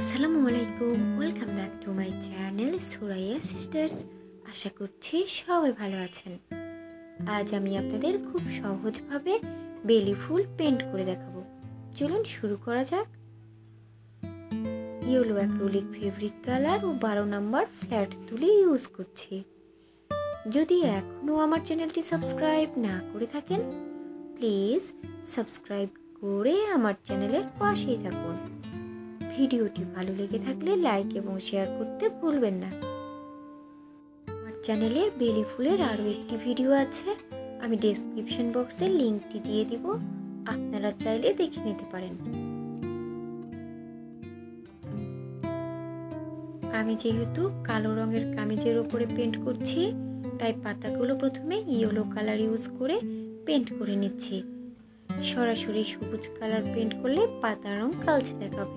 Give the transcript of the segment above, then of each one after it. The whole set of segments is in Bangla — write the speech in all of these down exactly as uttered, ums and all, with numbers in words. আসসালামু আলাইকুম, welcome back to my channel Suraiya sisters. আশা করছি সবাই ভালো আছেন। আজ আমি আপনাদের খুব সহজভাবে বেলি ফুল পেন্ট করে দেখাবো। চলুন শুরু করা যাক। ইয়েলো অ্যাক্রিলিক ফেব্রিক কালার ও বারো নাম্বার ফ্ল্যাট তুলি ইউজ করছি। যদি এখনও আমার চ্যানেলটি সাবস্ক্রাইব না করে থাকেন, প্লিজ সাবস্ক্রাইব করে আমার চ্যানেলের পাশেই থাকুন। ভিডিওটি ভালো লেগে থাকলে লাইক এবং শেয়ার করতে ভুলবেন না। আমার চ্যানেলে বেলি ফুলের আরও একটি ভিডিও আছে, আমি ডেসক্রিপশন বক্সে লিঙ্কটি দিয়ে দিব, আপনারা চাইলে দেখে নিতে পারেন। আমি যেহেতু কালো রঙের কামিজের ওপরে পেন্ট করছি, তাই পাতাগুলো প্রথমে ইয়েলো কালার ইউজ করে পেন্ট করে নিচ্ছি। সরাসরি সবুজ কালার পেন্ট করলে পাতার রং কালচে দেখাবে।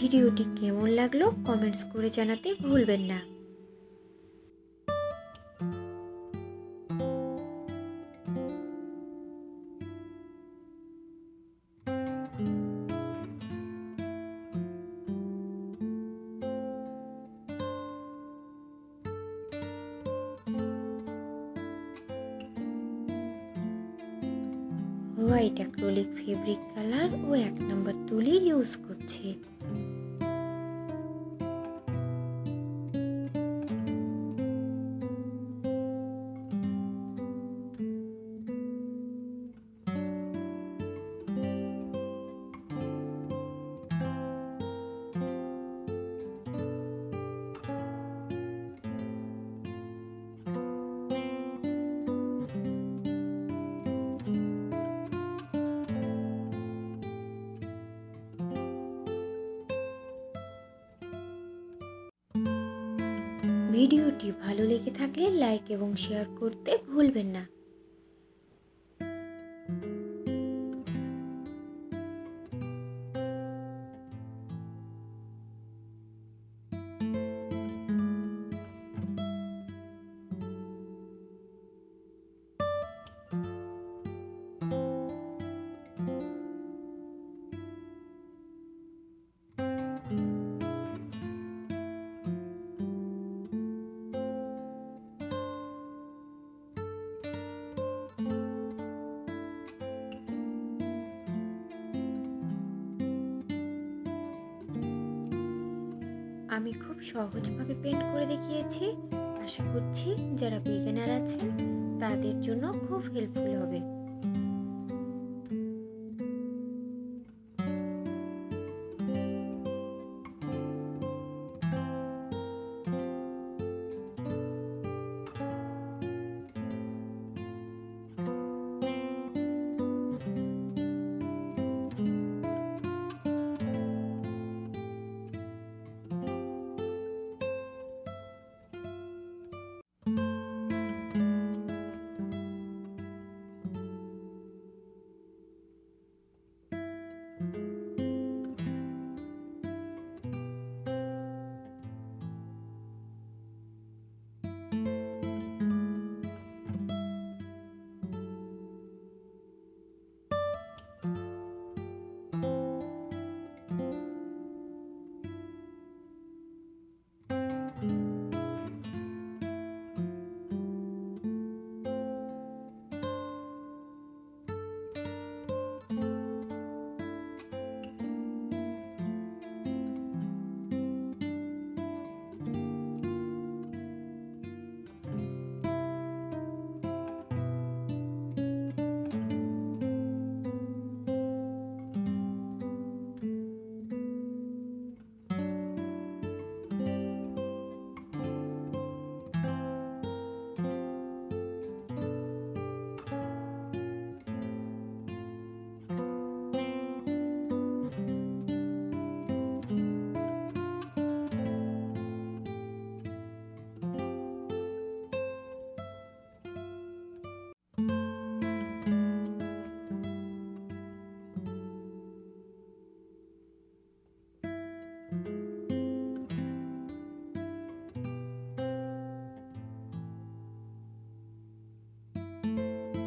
ভিডিওটি কেমন লাগলো কমেন্টস করে জানাতে ভুলবেন না। হোয়াইট অ্যাক্রিলিক ফেব্রিক কালার ও এক নম্বর তুলি ইউজ করছি। ভিডিওটি ভালো লেগে থাকলে লাইক এবং শেয়ার করতে ভুলবেন না। আমি খুব সহজভাবে পেন্ট করে দেখিয়েছি। আশা করছি যারা বিগিনার আছেন তাদের জন্য খুব হেল্পফুল হবে।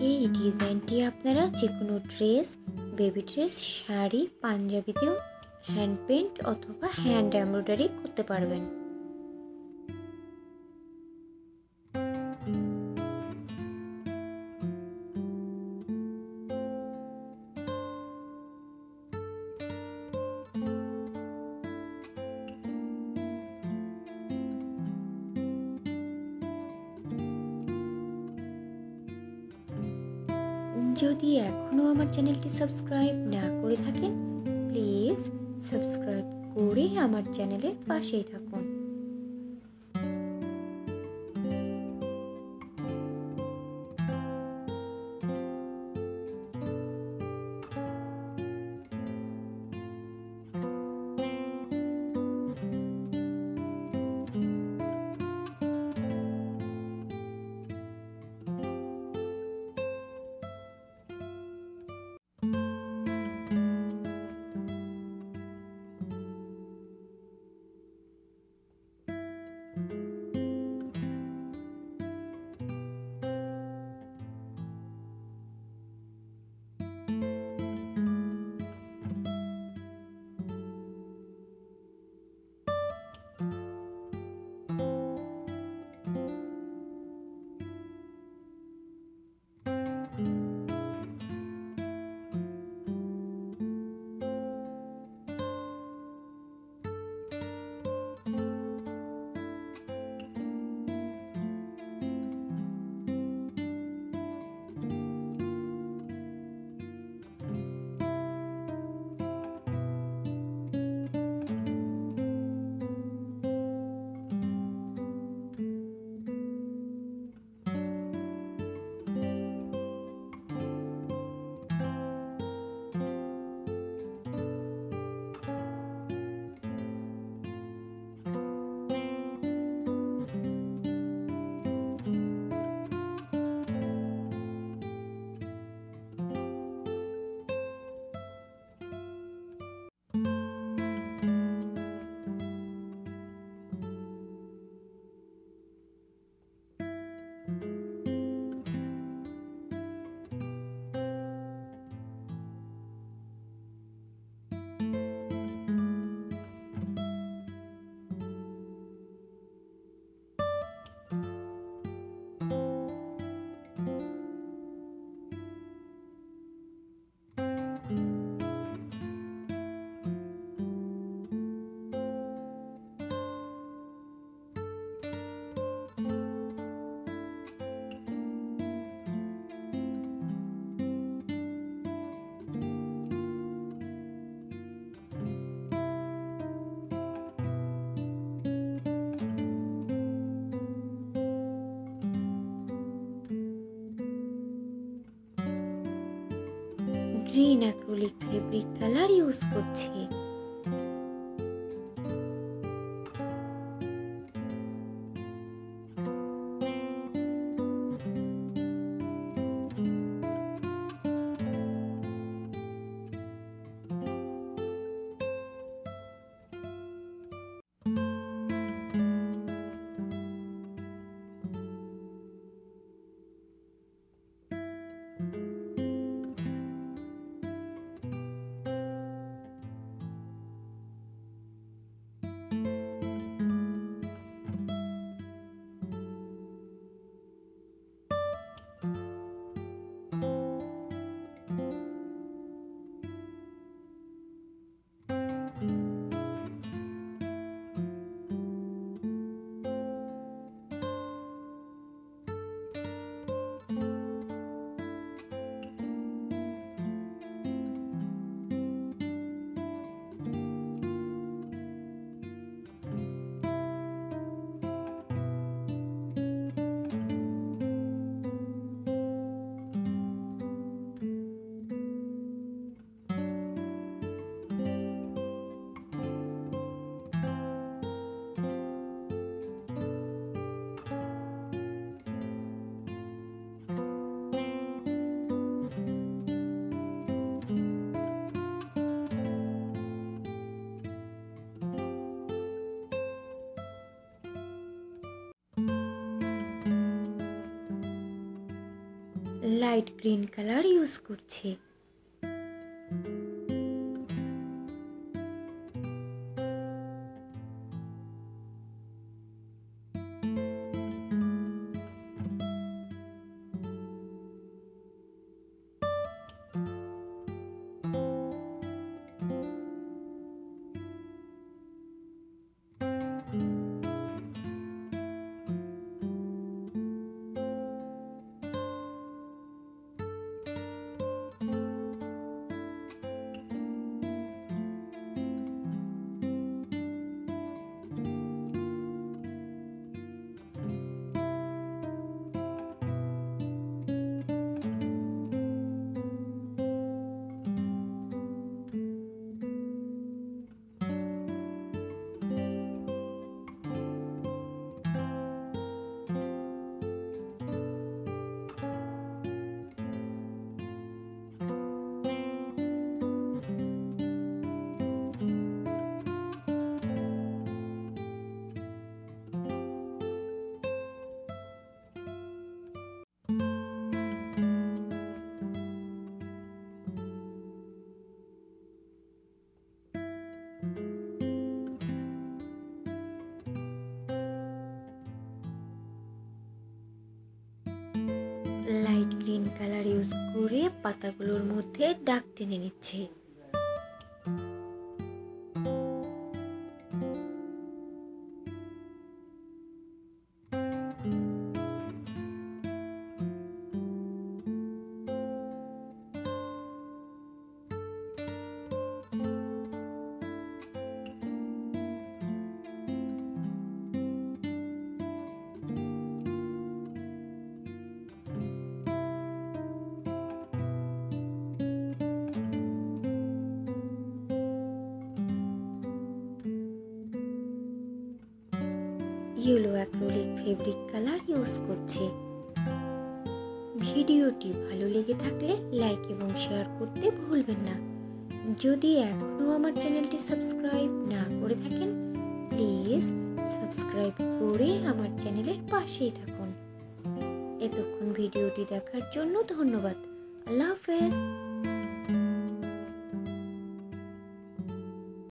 এই ডিজাইনটি আপনারা যে কোনো ড্রেস, বেবি ড্রেস, শাড়ি, পাঞ্জাবিতেও হ্যান্ড পেইন্ট অথবা হ্যান্ড এমব্রয়ডারি করতে পারবেন। যদি এখনও আমার চ্যানেলটি সাবস্ক্রাইব না করে থাকেন, প্লিজ সাবস্ক্রাইব করে আমার চ্যানেলের পাশেই থাকুন। Green acrylic fabric colour use করছি। লাইট গ্রিন কালার ইউজ করছি। লাইট গ্রিন কালার ইউজ করে পাতাগুলোর মধ্যে দাগ টেনে নিচ্ছে। Yellow acrylic fabric colour use করছি। ভিডিওটি ভালো লেগে থাকলে লাইক এবং শেয়ার করতে ভুলবেন না। যদি এখনো আমার চ্যানেলটি সাবস্ক্রাইব না করে থাকেন, প্লিজ সাবস্ক্রাইব করে আমার চ্যানেলের পাশেই থাকুন। এতক্ষণ ভিডিওটি দেখার জন্য ধন্যবাদ। আল্লাহ হাফেজ।